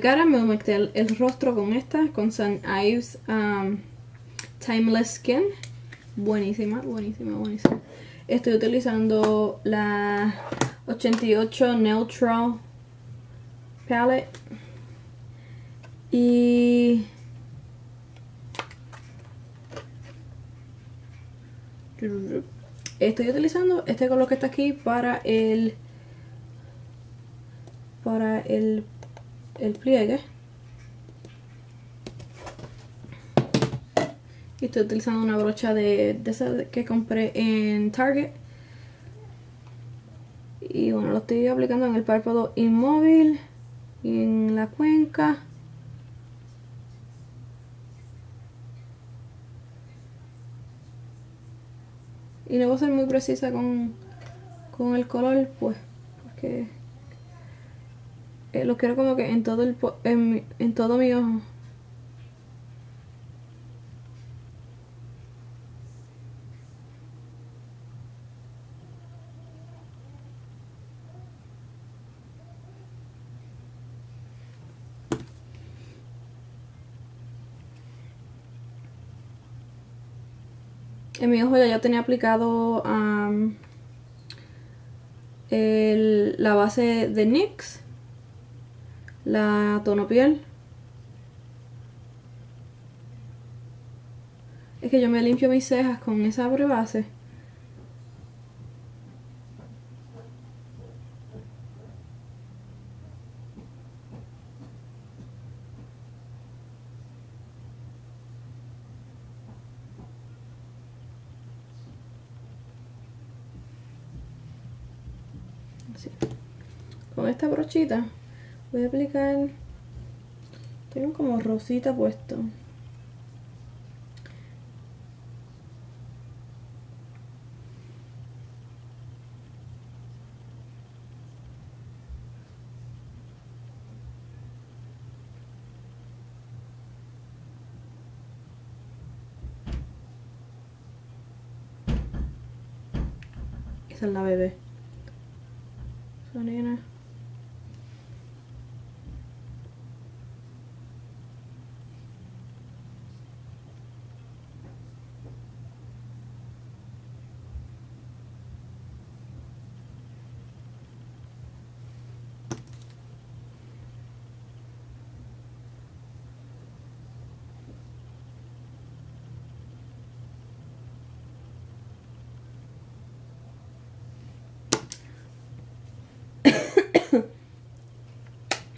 Gotta mimic el rostro con esta, con St. Ives Timeless Skin. Buenísima, buenísima, buenísima. Estoy utilizando la 88 Neutral Palette. Y... estoy utilizando este color que está aquí para el pliegue. Y estoy utilizando una brocha de esa que compré en Target. Y bueno, lo estoy aplicando en el párpado inmóvil y en la cuenca. Y no voy a ser muy precisa con el color, pues, porque lo quiero como que en todo mi ojo. En mi ojo ya tenía aplicado la base de NYX, la tono piel. Es que yo me limpio mis cejas con esa base. Sí. Con esta brochita voy a aplicar. Tengo como rosita puesto. Esa es la bebé. Nena.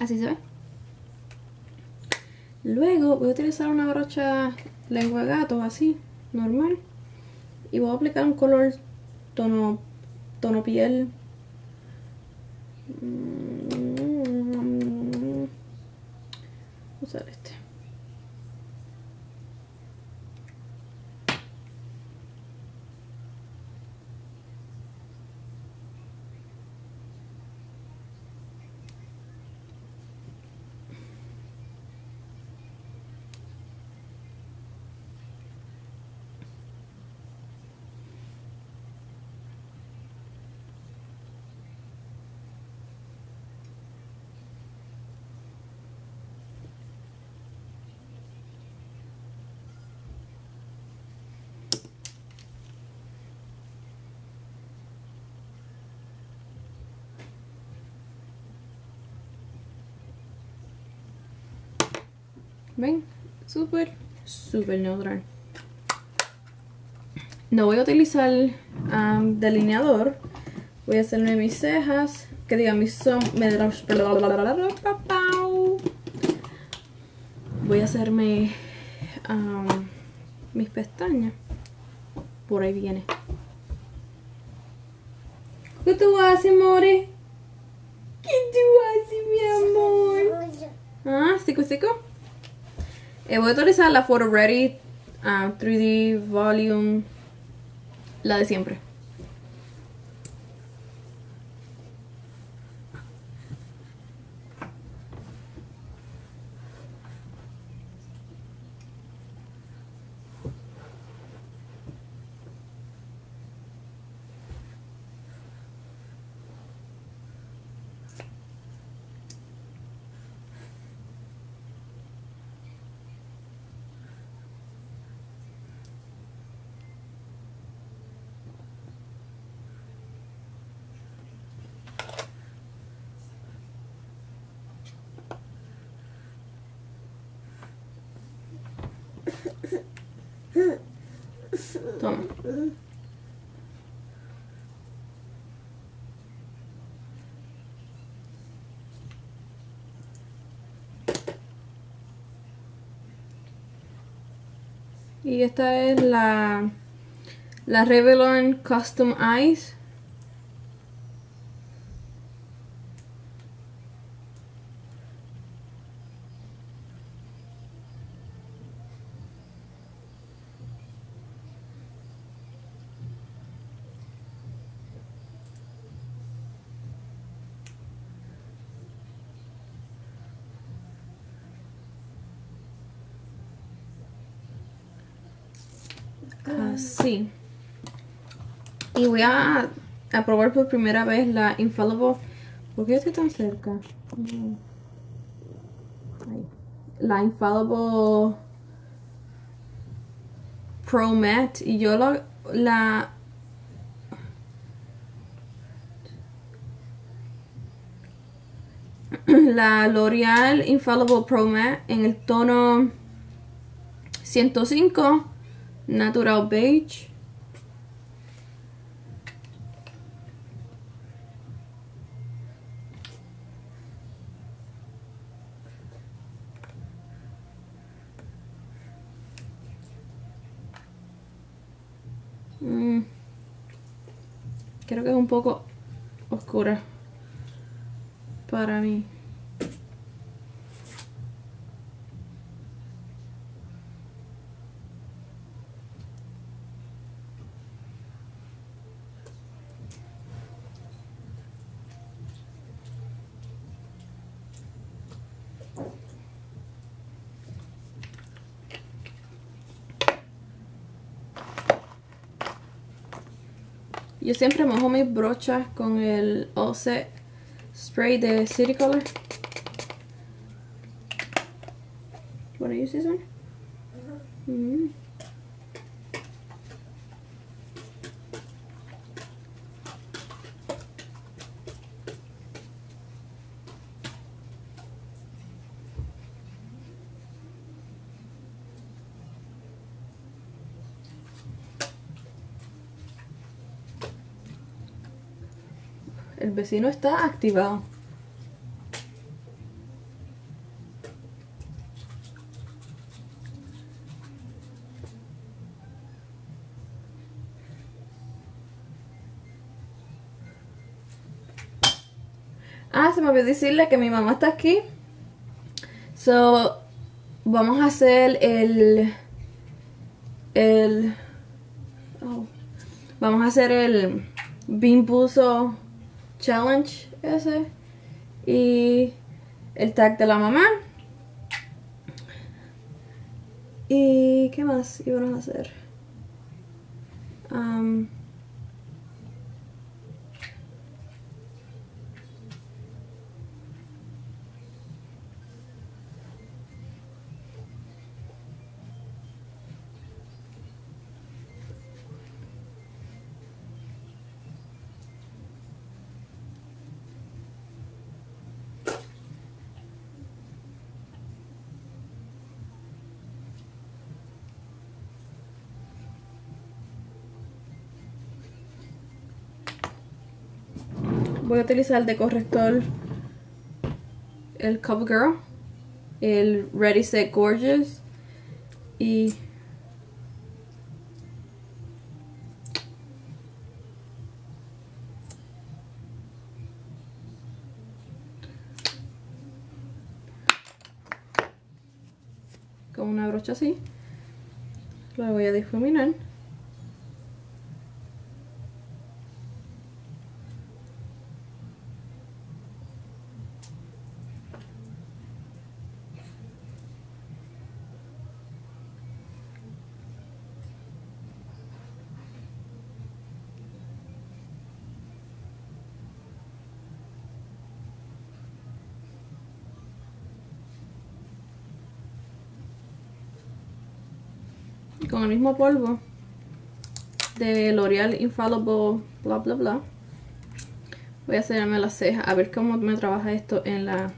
Así se ve. Luego voy a utilizar una brocha lengua gato, así, normal. Y voy a aplicar un color tono piel. Voy a usar este. ¿Ven? Súper, súper neutral. No voy a utilizar delineador. Voy a hacerme mis cejas. Que digan mis sombras. Voy a hacerme mis pestañas. Por ahí viene. ¿Qué tú haces, More? ¿Qué tú haces, mi amor? ¿Ah? ¿Seco, seco? Voy a utilizar la Photo Ready 3D Volume, la de siempre. Y esta es la Revlon Custom Eyes. Así. Y voy a probar por primera vez la Infaillible. ¿Por qué estoy tan cerca? La Infaillible Pro-Matte. Y yo la L'Oréal Infaillible Pro-Matte en el tono 105 Natural Beige. Creo que es un poco oscura para mí. Yo siempre mojo mis brochas con el All Set Spray de City Color. What are you using? El vecino está activado. Ah, se me olvidó decirle que mi mamá está aquí. So, vamos a hacer el bimbuzo challenge ese y el tag de la mamá. ¿Y qué más íbamos a hacer? Voy a utilizar de corrector el Cover Girl, el Ready Set Gorgeous y con una brocha así la voy a difuminar. Con el mismo polvo de L'Oréal Infaillible bla bla bla voy a hacerme las cejas, a ver cómo me trabaja esto en las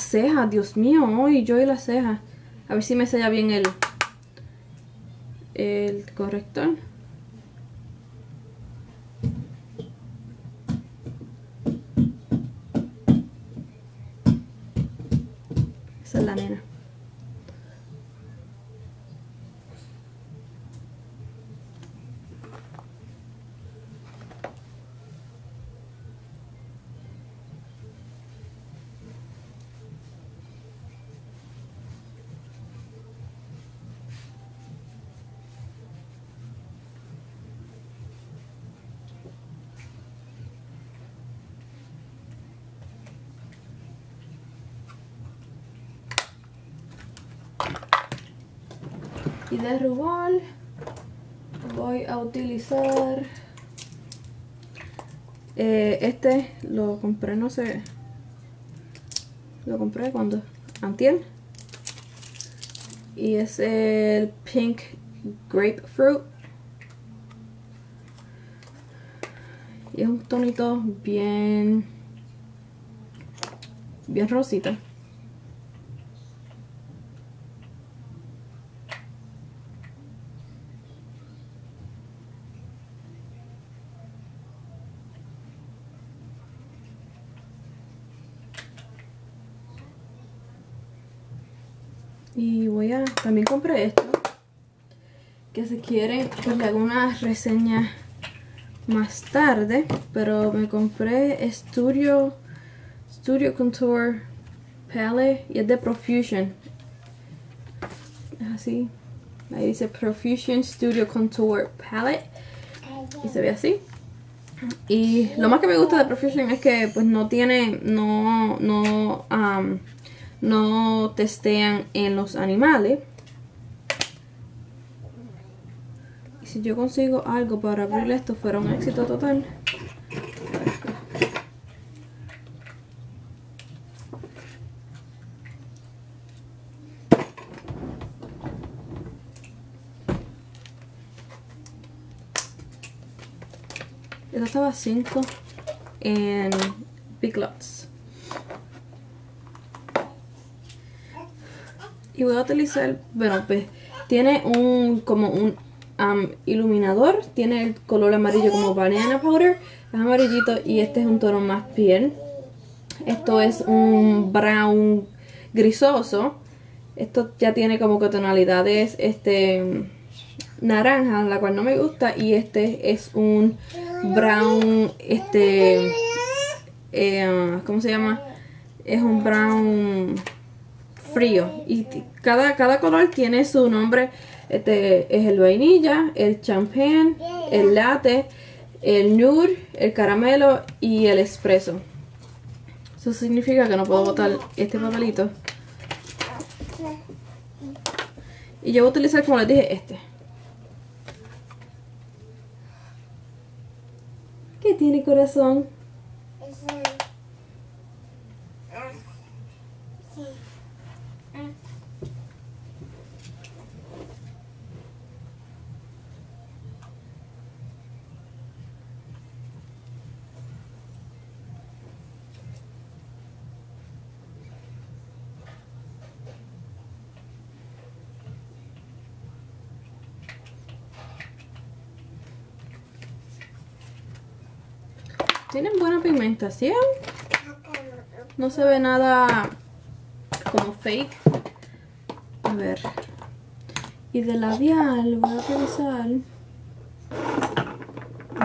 cejas, Dios mío, hoy yo y las cejas, a ver si me sella bien el corrector. nada, nena. Y de rubor voy a utilizar este lo compré, no sé, lo compré cuando antier, y es el Pink Grapefruit, y es un tonito bien rosita. Y voy a... También compré esto, que si quieren pues le hago una reseña más tarde, pero me compré Studio Contour Palette, y es de Profusion. Es así. Ahí dice Profusion Studio Contour Palette y se ve así. Y lo más que me gusta de Profusion es que pues no tiene... no testean en los animales. Y si yo consigo algo para abrirle esto, fuera un éxito total. Esto estaba 5 en Big Lots. Y voy a utilizar, bueno, pues tiene como un iluminador, tiene el color amarillo como banana powder, es amarillito, y este es un tono más piel. Esto es un brown grisoso. Esto ya tiene como que tonalidades naranja, la cual no me gusta, y este es un brown ¿cómo se llama? Es un brown frío, y cada color tiene su nombre. Este es el vainilla, el champagne, el latte, el nude, el caramelo y el espresso. Eso significa que no puedo botar este papelito, y yo voy a utilizar, como les dije, este, que tiene corazón. Tienen buena pigmentación, no se ve nada como fake. A ver, y de labial voy a utilizar,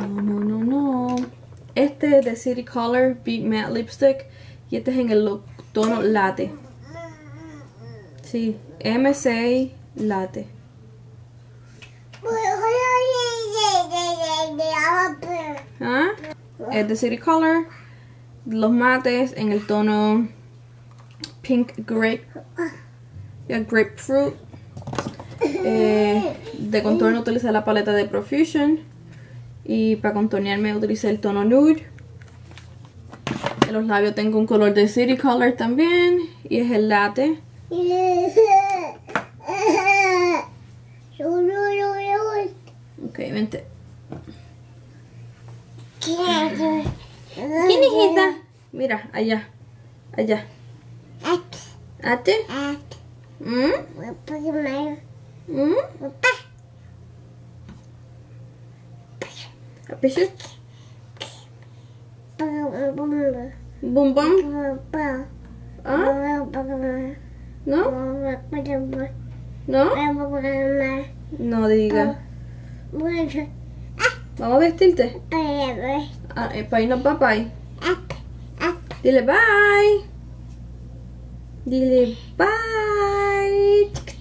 no, este es de City Color Big Matte Lipstick, y este es en el tono latte, sí, M6 latte. ¿Ah? Es de City Color, los mates en el tono Pink Grapefruit. De contorno utilicé la paleta de Profusion, y para contornearme utilicé el tono Nude. En los labios tengo un color de City Color también, y es el latte. Ok, vente. ¿Quién, hijita? Mira, allá. ¿Ate? ¿Bum bum? ¿No? ¿No? No diga. ¿Vamos a vestirte? Ah, para irnos para papá. Dile bye. Dile bye.